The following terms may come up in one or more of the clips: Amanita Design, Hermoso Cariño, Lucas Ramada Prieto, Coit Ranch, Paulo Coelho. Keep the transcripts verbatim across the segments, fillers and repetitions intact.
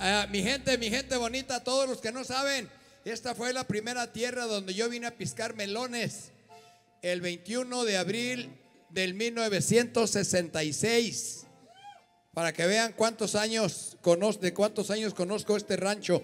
Eh, mi gente, mi gente bonita, todos los que no saben, esta fue la primera tierra donde yo vine a piscar melones el veintiuno de abril del mil novecientos sesenta y seis. Para que vean cuántos años conozco, de cuántos años conozco este rancho.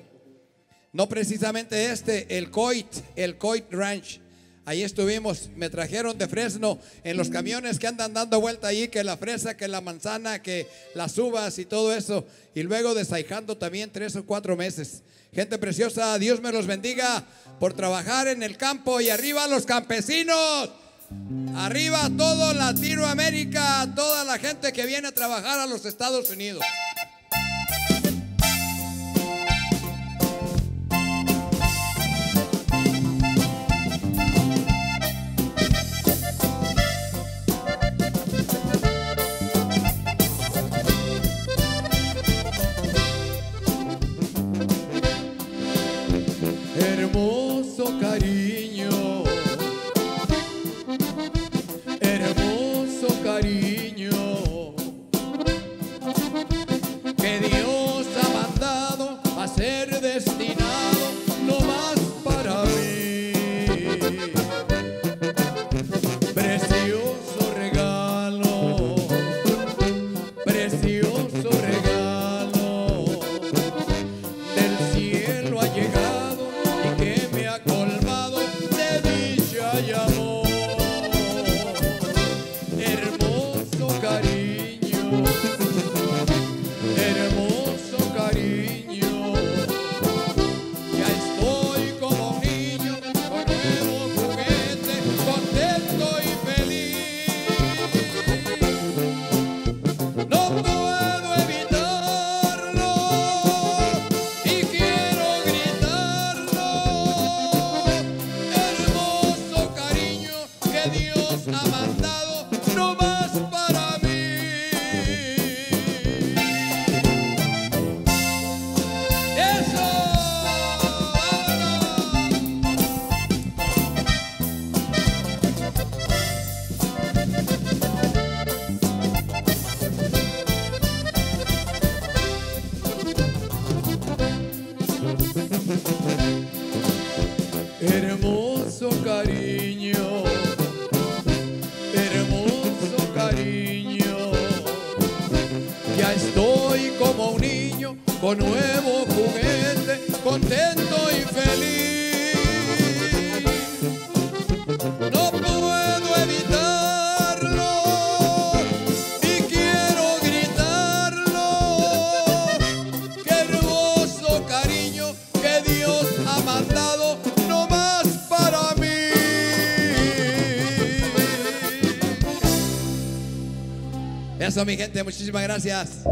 No precisamente este, el Coit, el Coit Ranch. Ahí estuvimos, me trajeron de Fresno en los camiones que andan dando vuelta ahí, que la fresa, que la manzana, que las uvas y todo eso. Y luego desahijando también tres o cuatro meses. Gente preciosa, Dios me los bendiga por trabajar en el campo y arriba los campesinos. Arriba todo Latinoamérica, toda la gente que viene a trabajar a los Estados Unidos. Hermoso cariño, hermoso cariño, que Dios ha mandado a ser destinado no más para mí. Precioso regalo, precioso regalo, del cielo ha llegado. Hermoso cariño, hermoso cariño, ya estoy como un niño con nuevo juguete, contento y feliz. No puedo evitarlo y quiero gritarlo. Qué hermoso cariño que Dios ha mandado. Eso, mi gente, muchísimas gracias.